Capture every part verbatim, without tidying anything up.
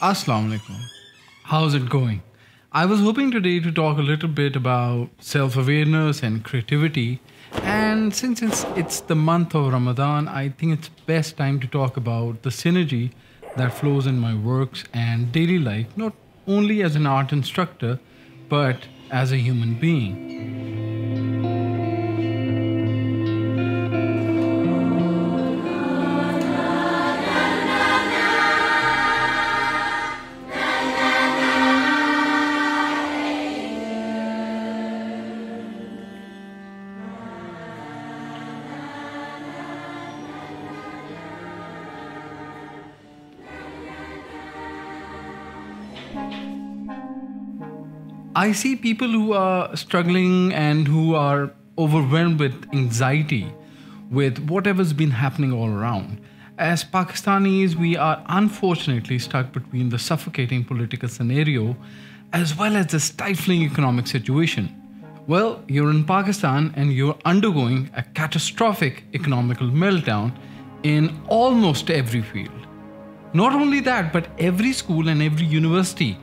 Assalamu alaikum. How's it going? I was hoping today to talk a little bit about self-awareness and creativity. And since it's, it's the month of Ramadan, I think it's best time to talk about the synergy that flows in my works and daily life, not only as an art instructor, but as a human being. I see people who are struggling and who are overwhelmed with anxiety with whatever's been happening all around. As Pakistanis, we are unfortunately stuck between the suffocating political scenario as well as the stifling economic situation. Well, you're in Pakistan and you're undergoing a catastrophic economical meltdown in almost every field. Not only that, but every school and every university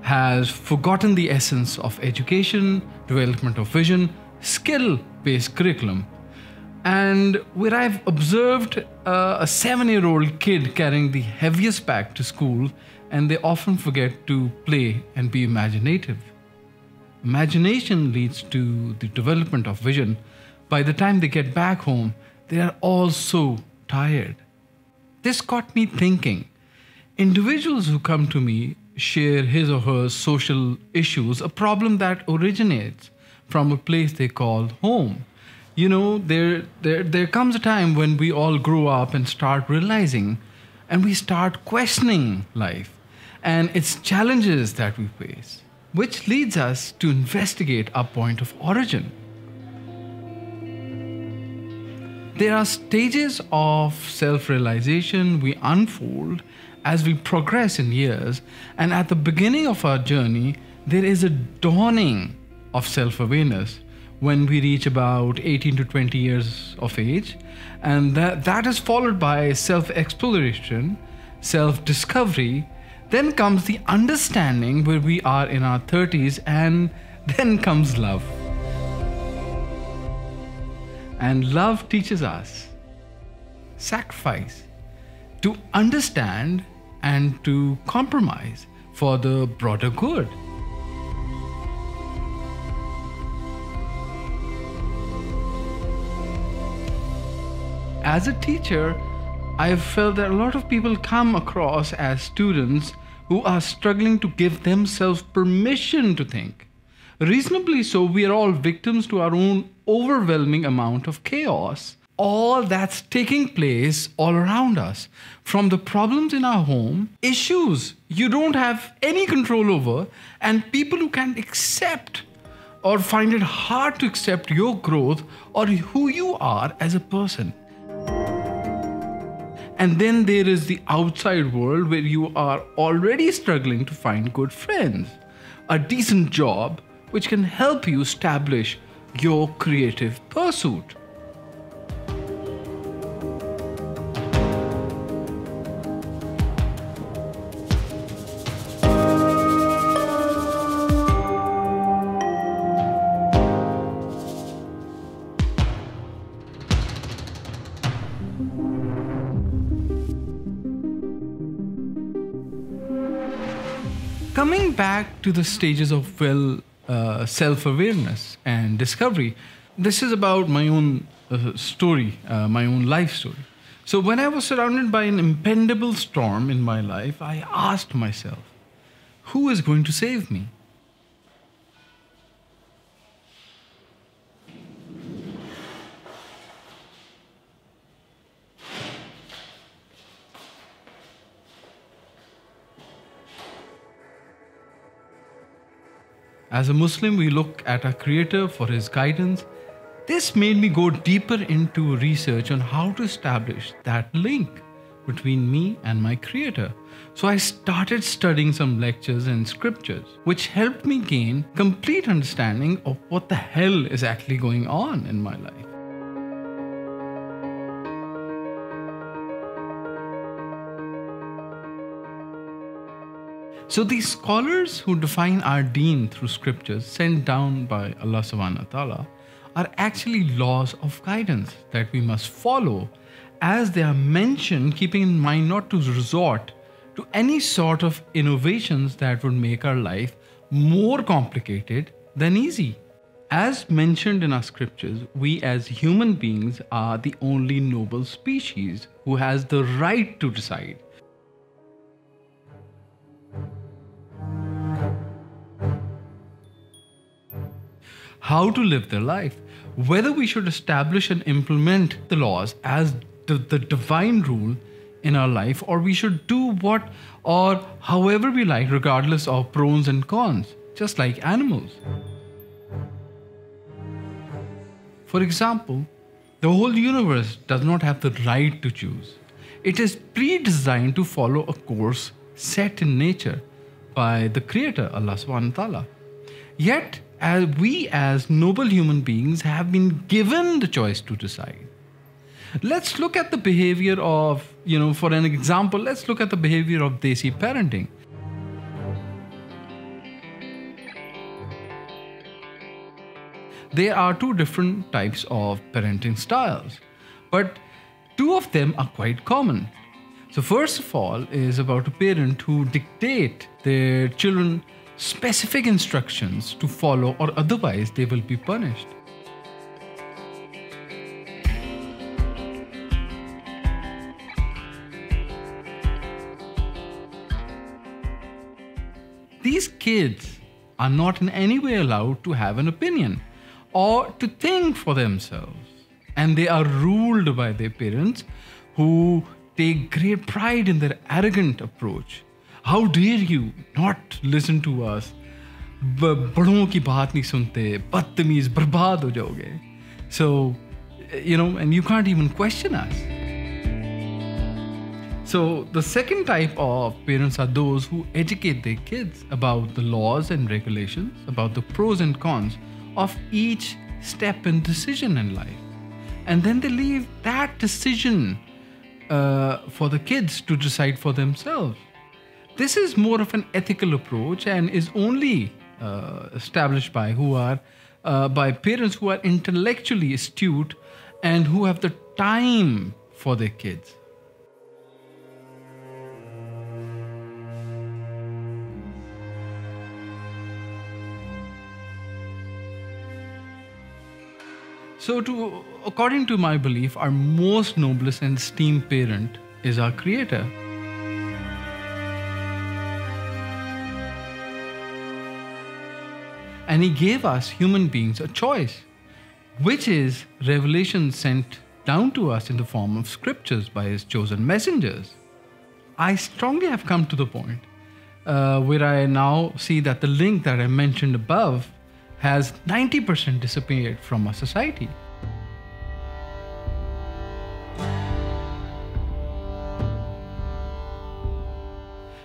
has forgotten the essence of education, development of vision, skill-based curriculum. And where I've observed uh, a seven-year-old kid carrying the heaviest pack to school, and they often forget to play and be imaginative. Imagination leads to the development of vision. By the time they get back home, they are all so tired. This got me thinking. Individuals who come to me share his or her social issues, a problem that originates from a place they call home. You know, there, there, there comes a time when we all grow up and start realizing and we start questioning life and its challenges that we face, which leads us to investigate our point of origin. There are stages of self-realization we unfold as we progress in years, and at the beginning of our journey, there is a dawning of self-awareness when we reach about eighteen to twenty years of age, and that, that is followed by self-exploration, self-discovery. Then comes the understanding where we are in our thirties, and then comes love. And love teaches us sacrifice, to understand and to compromise for the broader good. As a teacher, I have felt that a lot of people come across as students who are struggling to give themselves permission to think. Reasonably so, we are all victims to our own overwhelming amount of chaos. All that's taking place all around us, from the problems in our home, issues you don't have any control over, and people who can't accept or find it hard to accept your growth or who you are as a person. And then there is the outside world where you are already struggling to find good friends, a decent job, which can help you establish your creative pursuit. Coming back to the stages of well, Uh, self-awareness and discovery. This is about my own uh, story, uh, my own life story. So when I was surrounded by an impendable storm in my life, I asked myself, who is going to save me? As a Muslim, we look at our Creator for His guidance. This made me go deeper into research on how to establish that link between me and my Creator. So I started studying some lectures and scriptures, which helped me gain complete understanding of what the hell is actually going on in my life. So these scholars who define our deen through scriptures sent down by Allah subhanahu wa ta'ala are actually laws of guidance that we must follow, as they are mentioned, keeping in mind not to resort to any sort of innovations that would make our life more complicated than easy. As mentioned in our scriptures, we as human beings are the only noble species who has the right to decide. How to live their life, whether we should establish and implement the laws as the, the divine rule in our life, or we should do what or however we like, regardless of pros and cons, just like animals. For example, the whole universe does not have the right to choose. It is pre-designed to follow a course set in nature by the Creator, Allah subhanahu wa ta'ala. Yet, as we as noble human beings have been given the choice to decide. Let's look at the behavior of, you know, for an example, let's look at the behavior of Desi parenting. There are two different types of parenting styles, but two of them are quite common. So first of all is about a parent who dictate their children specific instructions to follow, or otherwise they will be punished. These kids are not in any way allowed to have an opinion or to think for themselves, and they are ruled by their parents, who take great pride in their arrogant approach. How dare you not listen to us? Badon ki baat nahi sunte, badtameez, barbaad ho jaoge. So, you know, and you can't even question us. So the second type of parents are those who educate their kids about the laws and regulations, about the pros and cons of each step and decision in life. And then they leave that decision uh, for the kids to decide for themselves. This is more of an ethical approach and is only uh, established by who are uh, by parents who are intellectually astute and who have the time for their kids. So to, according to my belief, our most noblest and esteemed parent is our Creator. And He gave us human beings a choice, which is revelation sent down to us in the form of scriptures by His chosen messengers. I strongly have come to the point uh, where I now see that the link that I mentioned above has ninety percent disappeared from our society.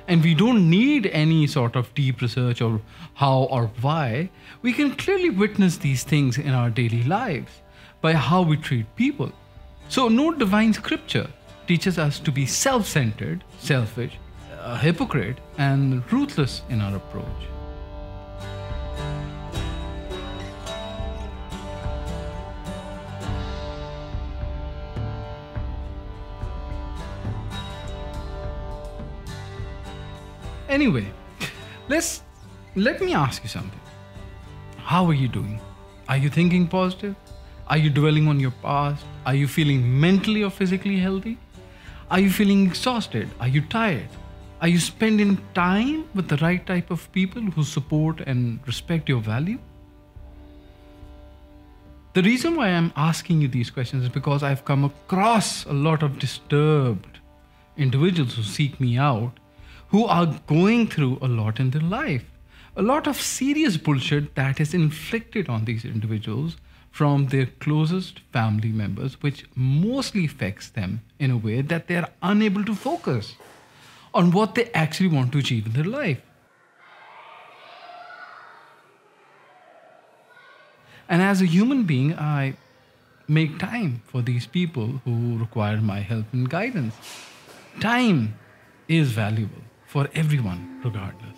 And we don't need any sort of deep research or how or why. We can clearly witness these things in our daily lives by how we treat people. So no divine scripture teaches us to be self-centered, selfish, a hypocrite, and ruthless in our approach. Anyway, let's, let me ask you something. How are you doing? Are you thinking positive? Are you dwelling on your past? Are you feeling mentally or physically healthy? Are you feeling exhausted? Are you tired? Are you spending time with the right type of people who support and respect your value? The reason why I'm asking you these questions is because I've come across a lot of disturbed individuals who seek me out, who are going through a lot in their life. A lot of serious bullshit that is inflicted on these individuals from their closest family members, which mostly affects them in a way that they are unable to focus on what they actually want to achieve in their life. And as a human being, I make time for these people who require my help and guidance. Time is valuable. for everyone, regardless.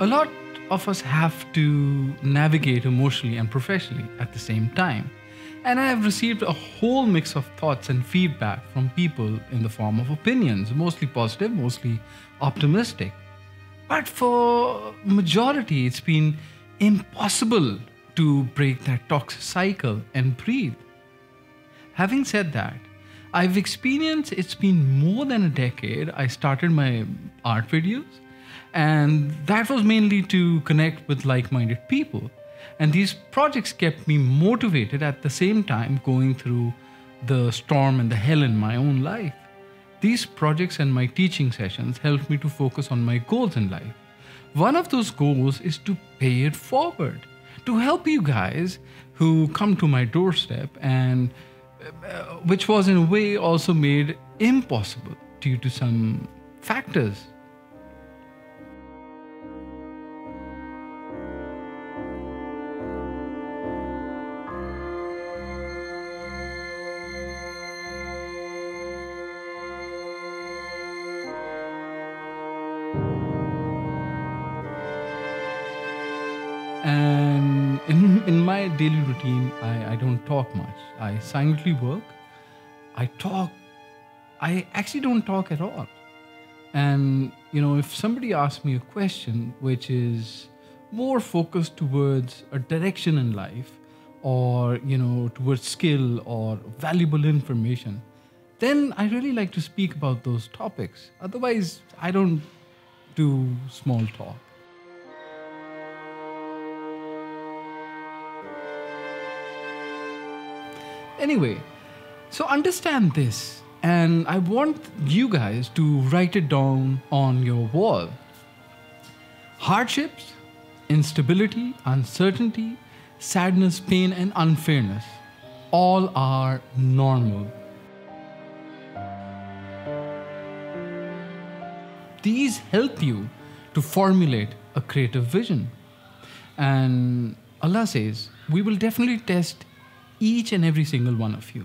A lot of us have to navigate emotionally and professionally at the same time. And I have received a whole mix of thoughts and feedback from people in the form of opinions, mostly positive, mostly optimistic. But for majority, it's been impossible to break that toxic cycle and breathe. Having said that, I've experienced it's been more than a decade. I started my art videos. And that was mainly to connect with like-minded people. And these projects kept me motivated at the same time going through the storm and the hell in my own life. These projects and my teaching sessions helped me to focus on my goals in life. One of those goals is to pay it forward, to help you guys who come to my doorstep, and uh, which was in a way also made impossible due to some factors. And in, in my daily routine, I, I don't talk much. I silently work. I talk. I actually don't talk at all. And, you know, if somebody asks me a question which is more focused towards a direction in life, or, you know, towards skill or valuable information, then I really like to speak about those topics. Otherwise, I don't do small talk. Anyway, so understand this, and I want you guys to write it down on your wall. Hardships, instability, uncertainty, sadness, pain, and unfairness all are normal. These help you to formulate a creative vision. And Allah says, we will definitely test each and every single one of you.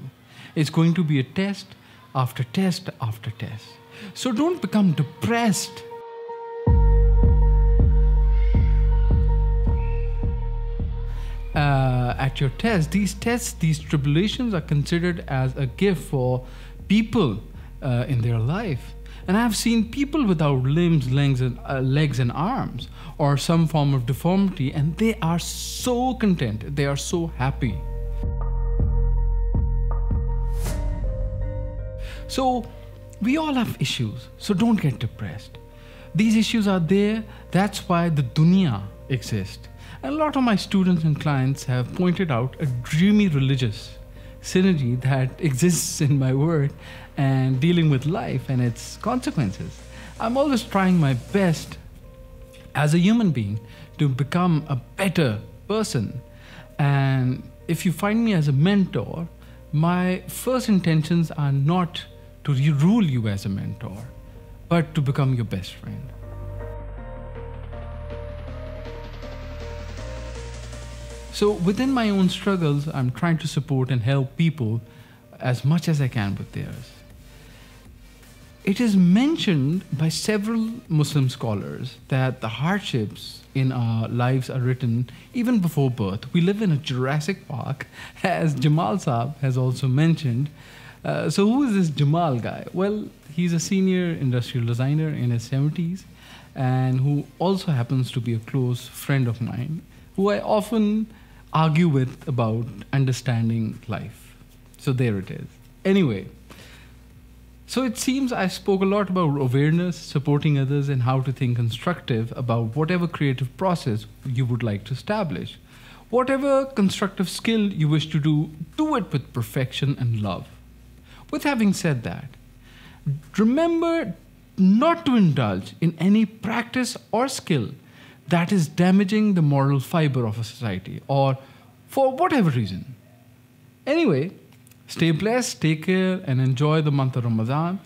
It's going to be a test after test after test. So don't become depressed. Uh, at your test, these tests, these tribulations are considered as a gift for people uh, in their life. And I've seen people without limbs, legs and, uh, legs and arms, or some form of deformity, and they are so content, they are so happy. So we all have issues, so don't get depressed. These issues are there, that's why the dunya exists. And a lot of my students and clients have pointed out a dreamy religious synergy that exists in my work and dealing with life and its consequences. I'm always trying my best as a human being to become a better person. And if you find me as a mentor, my first intentions are not to rule you as a mentor, but to become your best friend. So within my own struggles, I'm trying to support and help people as much as I can with theirs. It is mentioned by several Muslim scholars that the hardships in our lives are written even before birth. We live in a Jurassic Park, as Jamal Saab has also mentioned. Uh, so who is this Jamal guy? Well, he's a senior industrial designer in his seventies, and who also happens to be a close friend of mine, who I often argue with about understanding life. So there it is. Anyway. So it seems I spoke a lot about awareness, supporting others, and how to think constructive about whatever creative process you would like to establish. Whatever constructive skill you wish to do, do it with perfection and love. With having said that, remember not to indulge in any practice or skill that is damaging the moral fiber of a society, or for whatever reason. Anyway, stay blessed, take care, and enjoy the month of Ramadan.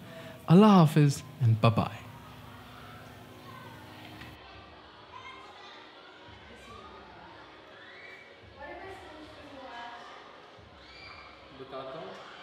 Allah Hafiz, and bye-bye. बताता हूँ